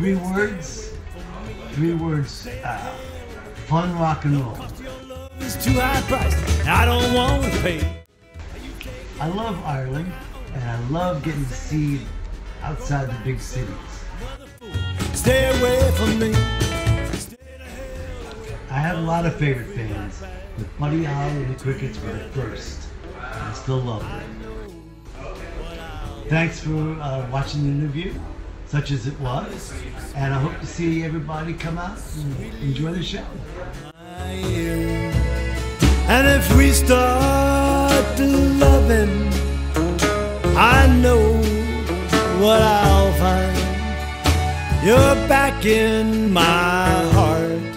3 words, fun rock and roll. I don't want to pay. I love Ireland, and I love getting to see outside the big cities. Stay away from me. I have a lot of favorite bands, but Buddy Holly and the Crickets were the first, and I still love them. Thanks for watching the interview, such as it was, and I hope to see everybody come out and enjoy the show. And if we start loving, I know what I'll find. You're back in my heart.